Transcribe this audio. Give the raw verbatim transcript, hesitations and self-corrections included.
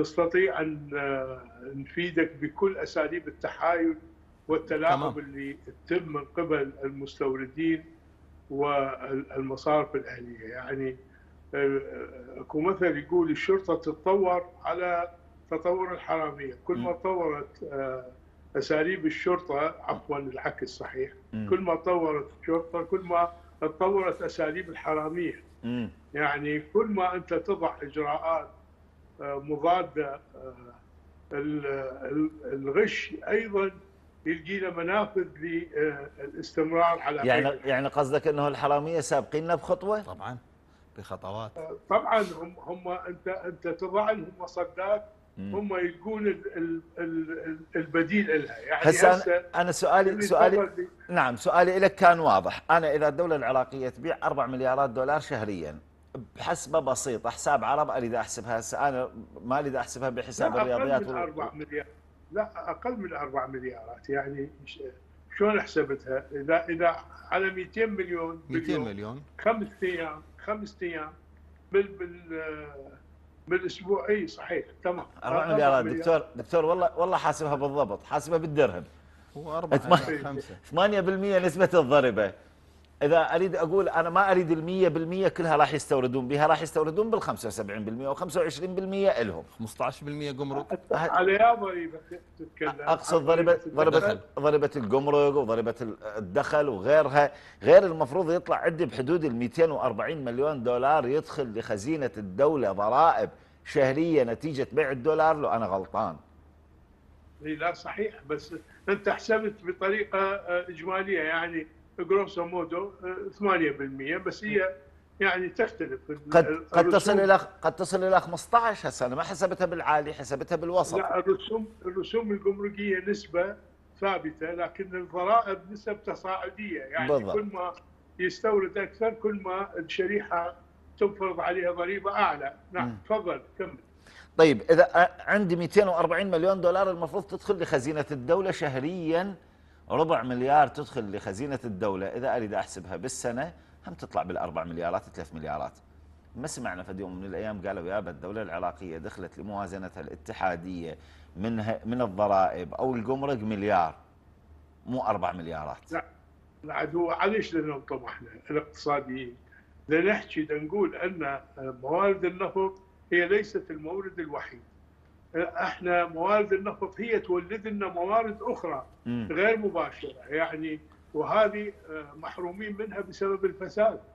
نستطيع أن نفيدك بكل أساليب التحايل والتلاعب اللي تتم من قبل المستوردين والمصارف الأهلية. يعني اكو مثل يقول الشرطة تتطور على تطور الحرامية، كل ما طورت أساليب الشرطة، عفوا العكس صحيح، كل ما طورت الشرطة كل ما تطورت أساليب الحرامية. يعني كل ما أنت تضع إجراءات مضادة الغش أيضا يلقينا منافذ للاستمرار على يعني حياتي. يعني قصدك أنه الحرامية سابقيننا بخطوة؟ طبعا بخطوات، طبعا هم هم أنت أنت تضع لهم مصدات هم يلقون البديل لها. يعني هسه أنا سؤالي سؤالي نعم سؤالي لك كان واضح. أنا إذا الدولة العراقية تبيع أربعة مليارات دولار شهريا بحسبه بسيطه، حساب عرب اريد احسبها هسه، انا ما اريد احسبها بحساب الرياضيات. لا اقل من أربعة مليار، لا اقل من أربعة مليارات. يعني شلون حسبتها؟ اذا اذا على مئتين مليون مئتين مليون خمس ايام خمس ايام بال بالاسبوع. اي صحيح تمام. أربعة مليارات دكتور دكتور والله والله حاسبها بالضبط، حاسبها بالدرهم. هو أربعة خمسة ثمانية بالمئة نسبه الضريبه. إذا أريد أقول أنا ما أريد المية بالمية كلها راح يستوردون بها، راح يستوردون بالخمسة وسبعين بالمية أو خمسة وعشرين بالمية إلهم، خمسة عشر بالمية جمرك عليها ضريبة تتكلم. أقصد ضريبة ضريبة ضريبة الجمرك وضريبة الدخل وغيرها، غير المفروض يطلع عندي بحدود الميتين وأربعين مليون دولار يدخل لخزينة الدولة ضرائب شهرية نتيجة بيع الدولار. لو أنا غلطان. لا صحيح، بس أنت حسبت بطريقة إجمالية يعني جروسو مودو ثمانية بالمئة، بس هي يعني تختلف. قد قد تصل الى قد تصل الى خمسة عشر. هسه انا ما حسبتها بالعالي، حسبتها بالوسط. لا الرسوم الرسوم الجمركيه نسبه ثابته، لكن الضرائب نسب تصاعديه. يعني بالضبط. كل ما يستورد اكثر كل ما الشريحه تنفرض عليها ضريبه اعلى. نعم تفضل كمل. طيب اذا عندي مئتين وأربعين مليون دولار المفروض تدخل لخزينه الدوله شهريا، ربع مليار تدخل لخزينة الدولة. إذا أريد أحسبها بالسنة هم تطلع بالأربع مليارات ثلاث مليارات. ما سمعنا في يوم من الأيام قالوا يابا الدولة العراقية دخلت لموازنتها الاتحادية منها من الضرائب أو الجمرك مليار، مو أربع مليارات. لا العد هو عليش لننطم احنا الاقتصاديين لنحكي لنقول أن موارد النفط هي ليست المورد الوحيد. احنا موارد النفط هي تولد لنا موارد اخرى غير مباشره، يعني وهذه محرومين منها بسبب الفساد.